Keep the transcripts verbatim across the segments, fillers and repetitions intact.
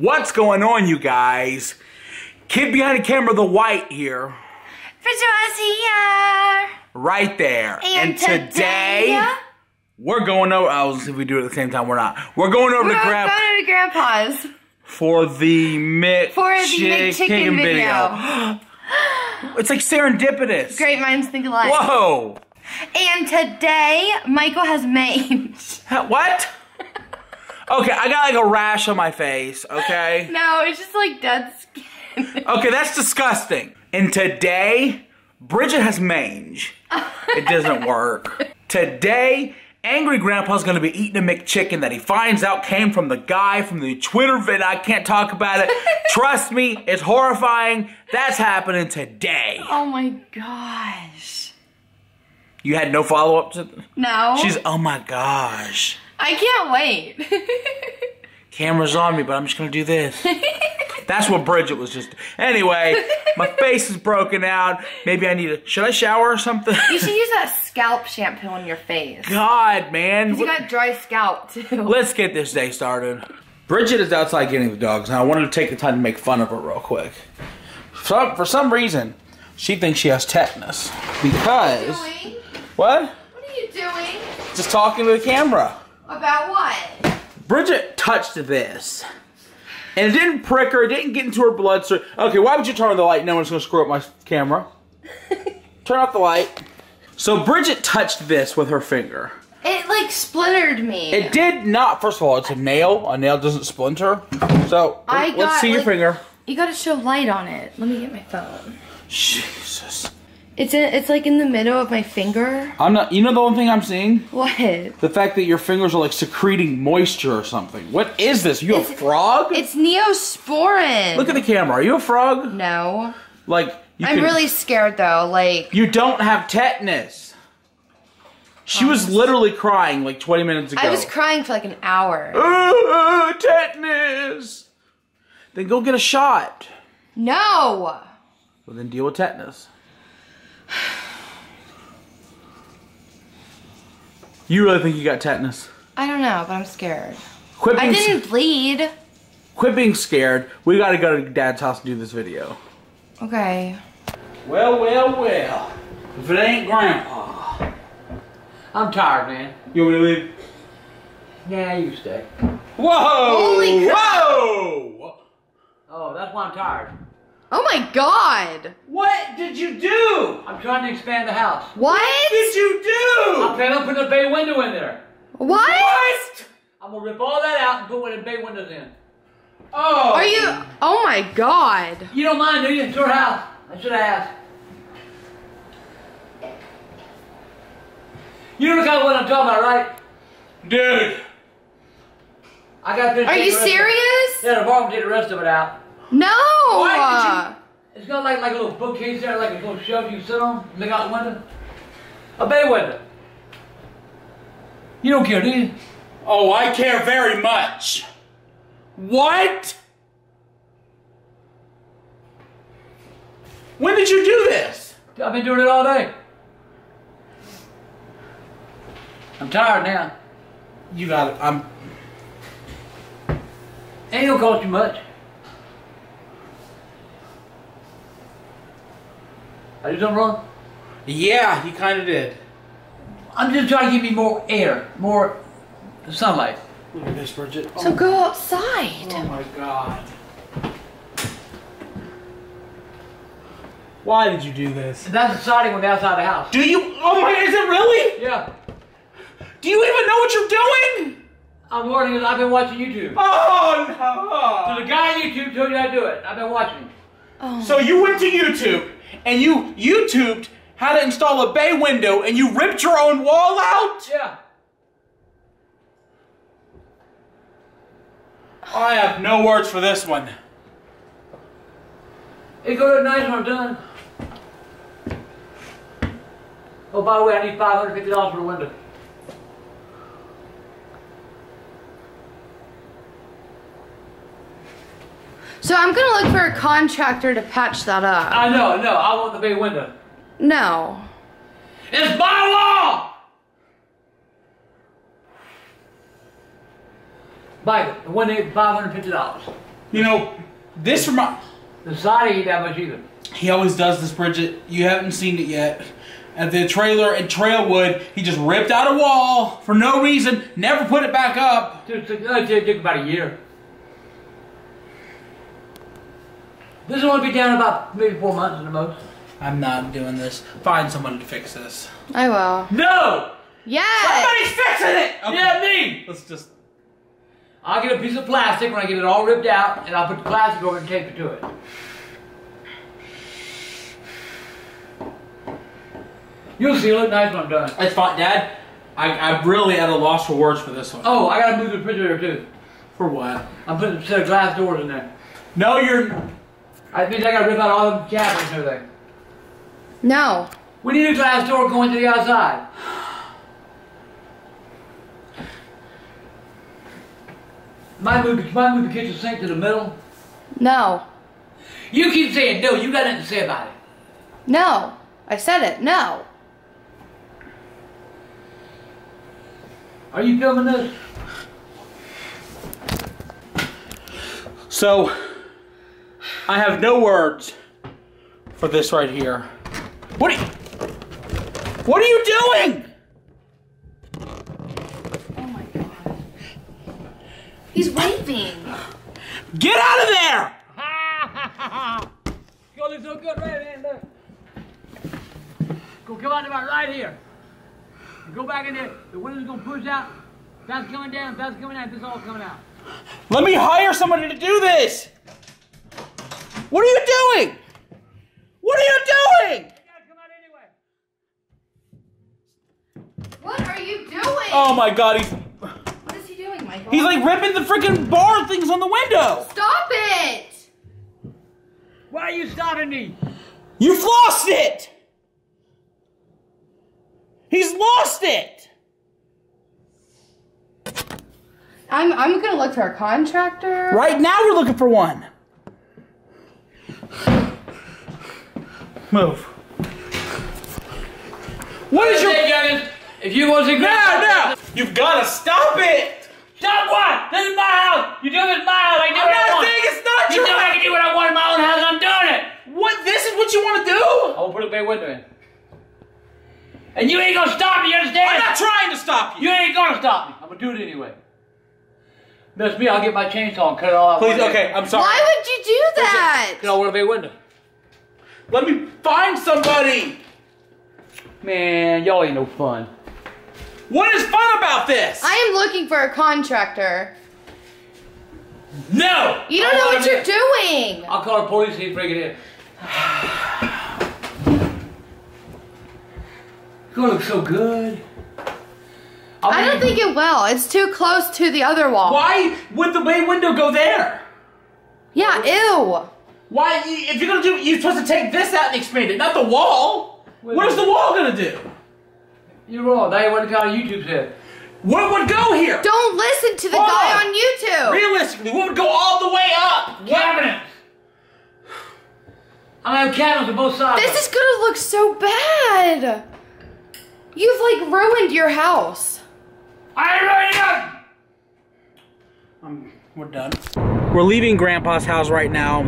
What's going on, you guys? Kid behind the camera, the white here. Fritzo is here. Right there. And, and today, today, we're going over. I was if we do it at the same time. We're not. We're going over we're to grandpa. We're going to grandpa's for the McChicken for the McChicken video. video. It's like serendipitous. Great minds think alike. Whoa. And today, Michael has made what? Okay, I got like a rash on my face, okay? No, it's just like dead skin. Okay, that's disgusting. And today, Bridget has mange. It doesn't work. Today, angry grandpa's gonna be eating a McChicken that he finds out came from the guy from the Twitter vid. I can't talk about it. Trust me, it's horrifying. That's happening today. Oh my gosh. You had no follow-up to th- No. She's, oh my gosh. I can't wait. Camera's on me, but I'm just going to do this. That's what Bridget was just... Anyway, my face is broken out. Maybe I need to... Should I shower or something? You should use that scalp shampoo on your face. God, man. You got dry scalp, too. Let's get this day started. Bridget is outside getting the dogs, and I wanted to take the time to make fun of her real quick. So, for some reason, she thinks she has tetanus. Because... What are you doing? What? What are you doing? Just talking to the camera. About what? Bridget touched this. And it didn't prick her, it didn't get into her blood. Okay, why would you turn on the light? No one's gonna screw up my camera. Turn off the light. So Bridget touched this with her finger. It like splintered me. It did not. First of all, it's a nail. A nail doesn't splinter. So I let's got, see like, your finger. You gotta show light on it. Let me get my phone. Jesus. It's in, it's like in the middle of my finger. I'm not. You know the only thing I'm seeing? What? The fact that your fingers are like secreting moisture or something. What is this? Are you it's, a frog? It's Neosporin. Look at the camera. Are you a frog? No. Like you I'm can, really scared though. Like you don't have tetanus. She was literally crying like twenty minutes ago. I was crying for like an hour. Ooh, tetanus. Then go get a shot. No. Well, then deal with tetanus. You really think you got tetanus? I don't know, but I'm scared. Quit being I didn't bleed. Quit being scared. We gotta go to Dad's house and do this video. Okay. Well, well, well. If it ain't Grandpa. I'm tired, man. You want me to leave? Yeah, you stay. Whoa! Holy crap! Whoa! Oh, that's why I'm tired. Oh my God! What did you do? I'm trying to expand the house. What? What did you do? I'm trying to put a bay window in there. What? What? I'm gonna rip all that out and put one of the bay windows in. Oh! Are you? Oh my God! You don't mind, do you? It's your house. I should have asked. You know kind of what I'm talking about, right? Dude! I got this. Are you serious? Yeah, the barn did the rest of it out. No! Why did you, it's got like, like a little bookcase there, like a little shelf you sit on, look out the window. A bay window. You don't care, do you? Oh, I care very much. What? When did you do this? I've been doing it all day. I'm tired now. You got it. I'm... Ain't gonna cost you much. I did something wrong? Yeah, you kind of did. I'm just trying to give me more air, more sunlight. Look at this, Bridget. Oh. So go outside. Oh my God. Why did you do this? That's the siding when outside the house. Do you? Oh my, is it really? Yeah. Do you even know what you're doing? I'm learning, I've been watching YouTube. Oh no. So the guy on YouTube told you how to do it. I've been watching. Oh. So you went to YouTube. And you YouTubed how to install a bay window and you ripped your own wall out? Yeah. I have no words for this one. It go to night when I'm done. Oh, by the way, I need five hundred fifty dollars for the window. So I'm gonna look for a contractor to patch that up. I know, no, I want the bay window. No. It's my wall! Buy it, the one eight five hundred fifty dollars. You know, this reminds... The side I eat that much either. He always does this, Bridget. You haven't seen it yet. At the trailer at Trailwood, he just ripped out a wall for no reason, never put it back up. Dude, it took about a year. This is going to be down about maybe four months at the most. I'm not doing this. Find someone to fix this. I will. No! Yeah! Somebody's fixing it! Okay. Yeah, me! Let's just... I'll get a piece of plastic when I get it all ripped out, and I'll put the plastic over and tape it to it. You'll seal it nice when I'm done. It's fine, Dad. I, I'm really at a loss for words for this one. Oh, I gotta move the refrigerator too. For what? I'm putting a set of glass doors in there. No, you're... I think I gotta rip out all the cabinets and everything. No. We need a glass door going to the outside. Might move, might move the kitchen sink to the middle? No. You keep saying no, you got nothing to say about it. No. I said it, no. Are you filming this? So, I have no words for this right here. What are you, what are you doing? Oh my God. He's waving. Get out of there! You look so good right in there. Go come out to my right here. Go back in there. The window's gonna push out. That's coming down. That's coming out. This all coming out. Let me hire somebody to do this. What are you doing? What are you doing? You gotta come out anyway. What are you doing? Oh my God, he's. What is he doing, Michael? He's like ripping the freaking bar things on the window. Stop it! Why are you stopping me? You've lost it. He's lost it! I'm, I'm gonna look for a contractor. Right now we're looking for one. Move. What is your... If you want to go... No, no! You've gotta stop it! Stop what? This is my house! You do this in my house, I do what I want! I'm not saying it's not your house! You know I can do what I want in my own house, I'm doing it! What? This is what you want to do? I will put a bay window in. And you ain't gonna stop me, you understand? I'm not trying to stop you! You ain't gonna stop me! I'm gonna do it anyway. That's me, I'll get my chainsaw and cut it all out. Please, okay, I'm sorry. Why would you do that? Because I want a big window. Let me find somebody! Man, y'all ain't no fun. What is fun about this? I am looking for a contractor. No! You don't know what you're doing! I'll call the police and bring it in. It's gonna look so good. I'll I don't think it will. It's too close to the other wall. Why would the bay window go there? Yeah, ew. Why? If you're gonna do, you're supposed to take this out and expand it, not the wall. Wait, what is the wall gonna do? You're wrong. That ain't what the guy on YouTube said. What would go here? Don't listen to the oh, guy on YouTube. Realistically, what would go all the way up? Cabinets. I'm gonna have cabinets on both sides. This is gonna look so bad. You've like ruined your house. I ruined it! Um, we're done. We're leaving Grandpa's house right now.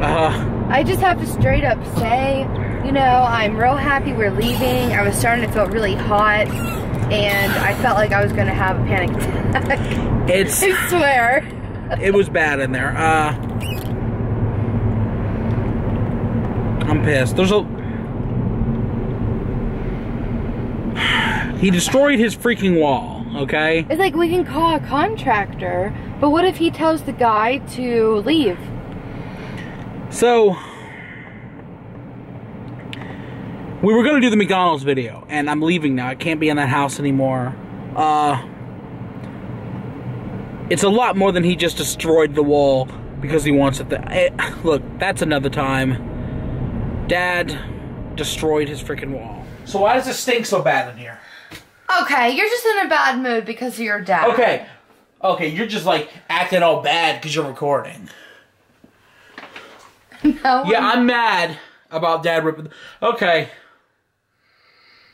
Uh, I just have to straight up say, you know, I'm real happy we're leaving. I was starting to feel really hot and I felt like I was gonna have a panic attack. It's... I swear. It was bad in there. Uh, I'm pissed. There's a... He destroyed his freaking wall, okay? It's like, we can call a contractor, but what if he tells the guy to leave? So, we were gonna do the McDonald's video, and I'm leaving now. I can't be in that house anymore. Uh, it's a lot more than he just destroyed the wall because he wants it. Th it look, that's another time. Dad destroyed his freaking wall. So why does it stink so bad in here? Okay, you're just in a bad mood because of your dad. Okay. Okay, you're just like acting all bad because you're recording. No. Yeah, I'm, I'm mad about Dad ripping. Okay.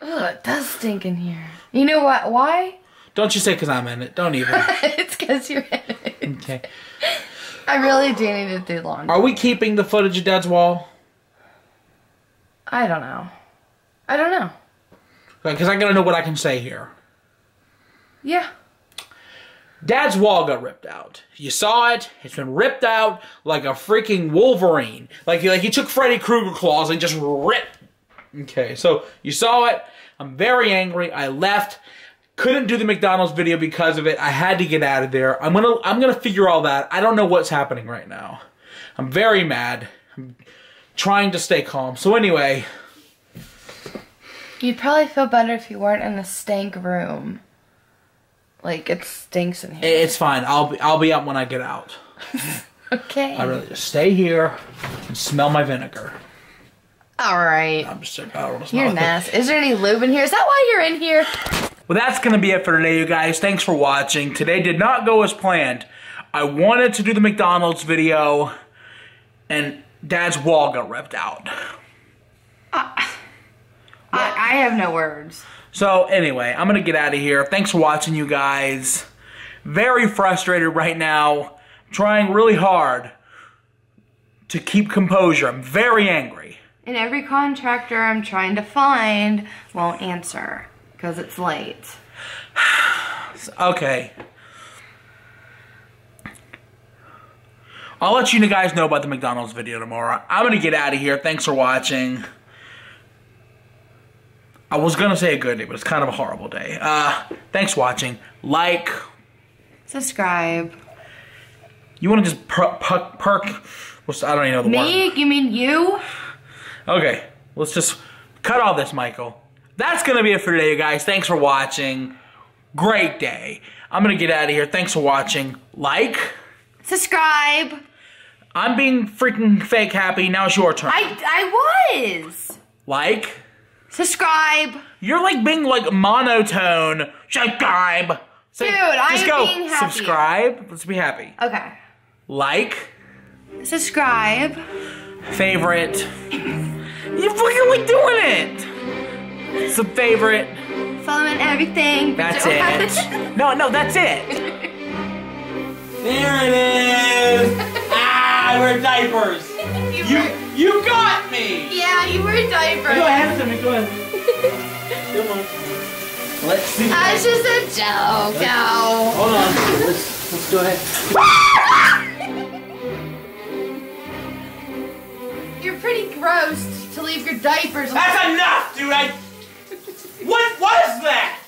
Ugh, it does stink in here. You know what? Why? Don't you say because I'm in it. Don't even. It's because you're in it. Okay. I really do need to do laundry. Are we keeping the footage of Dad's wall? I don't know. I don't know. Because I gotta know what I can say here. Yeah. Dad's wall got ripped out. You saw it. It's been ripped out like a freaking Wolverine. Like he, like he took Freddy Krueger claws and just ripped. Okay, so you saw it. I'm very angry. I left. Couldn't do the McDonald's video because of it. I had to get out of there. I'm gonna I'm gonna figure all that. I don't know what's happening right now. I'm very mad. I'm trying to stay calm. So anyway. You'd probably feel better if you weren't in the stank room. Like, it stinks in here. It's fine. I'll be I'll be up when I get out. Okay. I really just stay here and smell my vinegar. Alright. I'm just sick. I don't want to smell it. You're nasty. Is there any lube in here? Is that why you're in here? Well, that's going to be it for today, you guys. Thanks for watching. Today did not go as planned. I wanted to do the McDonald's video, and Dad's wall got ripped out. Uh, I, I have no words. So, anyway, I'm going to get out of here. Thanks for watching, you guys. Very frustrated right now. I'm trying really hard to keep composure. I'm very angry. And every contractor I'm trying to find won't answer. Because it's late. Okay. I'll let you guys know about the McDonald's video tomorrow. I'm going to get out of here. Thanks for watching. I was going to say a good day, but it's kind of a horrible day. Uh, thanks for watching. Like. Subscribe. You want to just perk, perk, perk? I don't even know the Me? word. Me? You mean you? Okay. Let's just cut all this, Michael. That's going to be it for today, you guys. Thanks for watching. Great day. I'm going to get out of here. Thanks for watching. Like. Subscribe. I'm being freaking fake happy. Now it's your turn. I, I was. Like. Subscribe. You're like being like monotone. Subscribe. So Dude, I'm go. being happy. Subscribe. Let's be happy. Okay. Like. Subscribe. Favorite. You're freaking like doing it. It's a favorite. Follow and everything. That's it. No, no, that's it. There it is. Ah, I wear diapers. You you, were... you got me. Yeah, you wear diapers. Go ahead, Sammy. Go ahead. Come on. Let's see. That's just a joke. Let's, no. Hold on. Let's let's go ahead. You're pretty gross to leave your diapers. That's enough, dude. I. What was that?